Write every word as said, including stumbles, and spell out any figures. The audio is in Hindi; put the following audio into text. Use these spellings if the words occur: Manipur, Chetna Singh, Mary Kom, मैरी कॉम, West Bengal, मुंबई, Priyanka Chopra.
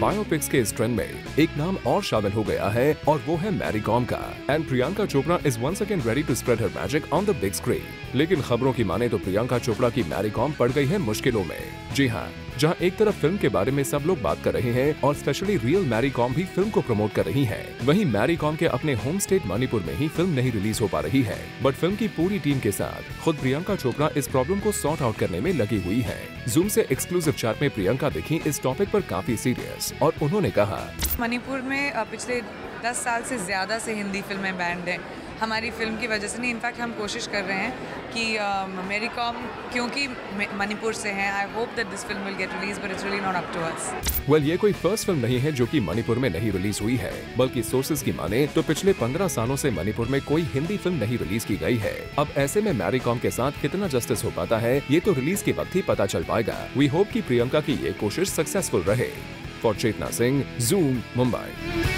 बायोपिक्स के इस ट्रेंड में एक नाम और शामिल हो गया है और वो है मैरी कॉम का। And Priyanka Chopra is once again ready to spread her magic on the big screen. लेकिन खबरों की माने तो प्रियंका चोपड़ा की मैरी कॉम पड़ गई है मुश्किलों में। जी हाँ, जहाँ एक तरफ फिल्म के बारे में सब लोग बात कर रहे हैं और स्पेशली रियल मैरी कॉम भी फिल्म को प्रमोट कर रही है, वहीं मैरी कॉम के अपने होम स्टेट मणिपुर में ही फिल्म नहीं रिलीज हो पा रही है। बट फिल्म की पूरी टीम के साथ खुद प्रियंका चोपड़ा इस प्रॉब्लम को सॉर्ट आउट करने में लगी हुई है। जूम से एक्सक्लूसिव चैट में प्रियंका दिखी इस टॉपिक पर काफी सीरियस और उन्होंने कहा, मणिपुर में पिछले दस साल से ज्यादा से हिंदी फिल्में बैंड हैं हमारी फिल्म की वजह से। नहीं, इनफैक्ट हम कोशिश कर रहे हैं कि मेरी कॉम क्योंकि मणिपुर से हैं, I hope that this film will get release but it's really not up to us. Well, ये कोई फर्स्ट फिल्म नहीं है जो कि मणिपुर में नहीं रिलीज हुई है, बल्कि सोर्सेज की माने तो पिछले पंद्रह सालों से मणिपुर में कोई हिंदी फिल्म नहीं रिलीज की गई है। अब ऐसे में मैरी कॉम के साथ कितना जस्टिस हो पाता है ये तो रिलीज के वक्त ही पता चल पाएगा। वी होप कि प्रियंका की ये कोशिश सक्सेसफुल रहे। For Chetna Singh, zoom मुंबई।